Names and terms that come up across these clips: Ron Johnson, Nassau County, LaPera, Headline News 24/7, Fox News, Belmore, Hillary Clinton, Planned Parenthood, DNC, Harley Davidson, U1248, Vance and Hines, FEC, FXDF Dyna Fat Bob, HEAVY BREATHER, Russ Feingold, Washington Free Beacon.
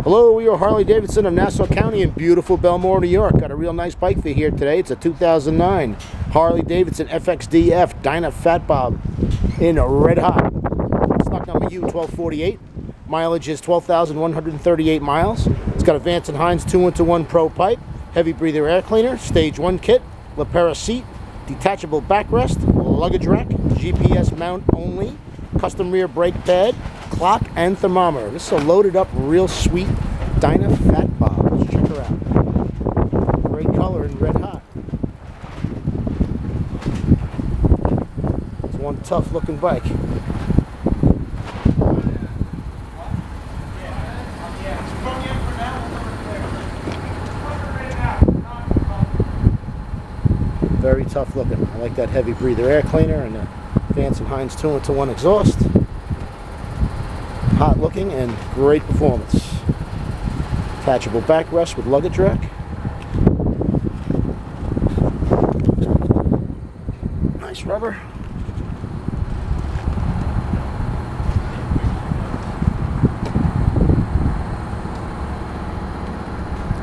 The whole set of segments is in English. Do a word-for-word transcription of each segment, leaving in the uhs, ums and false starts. Hello, we are Harley Davidson of Nassau County in beautiful Belmore, New York. Got a real nice bike for you here today. It's a two thousand nine Harley Davidson F X D F Dyna Fat Bob in red hot. Stock number U twelve forty-eight. Mileage is twelve thousand one hundred thirty-eight miles. It's got a Vance and Hines two one to one Pro Pipe, heavy breather air cleaner, stage one kit, LaPera seat, detachable backrest, luggage rack, G P S mount only, custom rear brake pad, clock and thermometer. This is a loaded up, real sweet Dyna Fat Bob. Let's check her out. Great color and red hot. It's one tough looking bike. Very tough looking. I like that heavy breather air cleaner and the Vance and Hines two one to one exhaust. Hot looking and great performance. Attachable backrest with luggage rack. Nice rubber.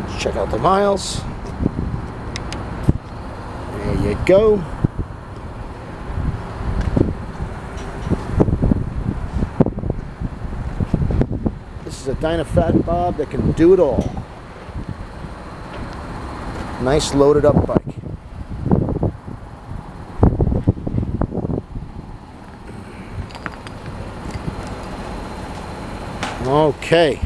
Let's check out the miles. There you go. This is a Dyna Fat Bob that can do it all. Nice loaded up bike. Okay.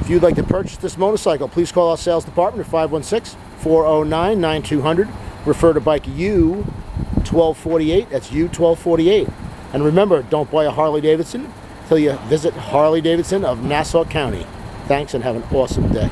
If you'd like to purchase this motorcycle, please call our sales department at five one six, four oh nine, nine two hundred. Refer to bike U twelve forty-eight. That's U twelve forty-eight. And remember, don't buy a Harley Davidson till you visit Harley Davidson of Nassau County. Thanks and have an awesome day.